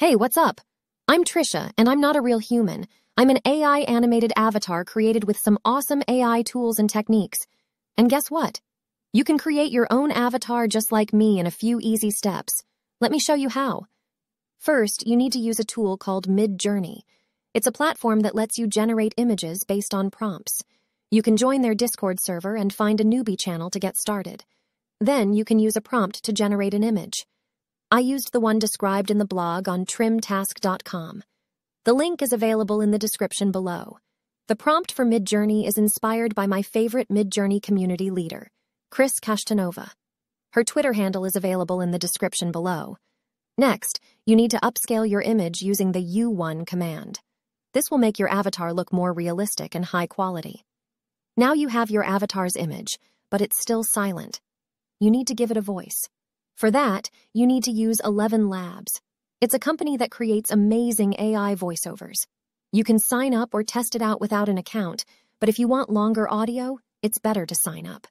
Hey, what's up? I'm Trisha, and I'm not a real human. I'm an AI animated avatar created with some awesome AI tools and techniques. And guess what? You can create your own avatar just like me in a few easy steps. Let me show you how. First, you need to use a tool called Midjourney. It's a platform that lets you generate images based on prompts. You can join their Discord server and find a newbie channel to get started. Then you can use a prompt to generate an image. I used the one described in the blog on TrimTask.com. The link is available in the description below. The prompt for Midjourney is inspired by my favorite Midjourney community leader, Kris Kashtanova. Her Twitter handle is available in the description below. Next, you need to upscale your image using the U1 command. This will make your avatar look more realistic and high quality. Now you have your avatar's image, but it's still silent. You need to give it a voice. For that, you need to use ElevenLabs. It's a company that creates amazing AI voiceovers. You can sign up or test it out without an account, but if you want longer audio, it's better to sign up.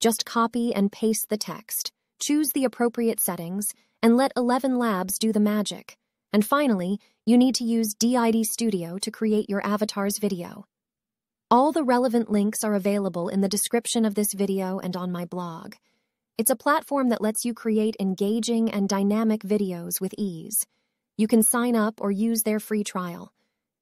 Just copy and paste the text, choose the appropriate settings, and let ElevenLabs do the magic. And finally, you need to use D-ID Studio to create your avatar's video. All the relevant links are available in the description of this video and on my blog. It's a platform that lets you create engaging and dynamic videos with ease. You can sign up or use their free trial.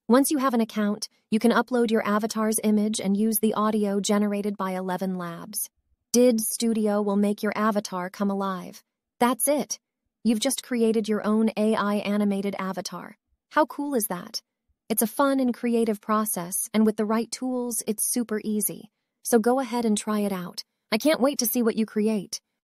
Once you have an account, you can upload your avatar's image and use the audio generated by ElevenLabs. D-ID Studio will make your avatar come alive. That's it. You've just created your own AI animated avatar. How cool is that? It's a fun and creative process, and with the right tools, it's super easy. So go ahead and try it out. I can't wait to see what you create.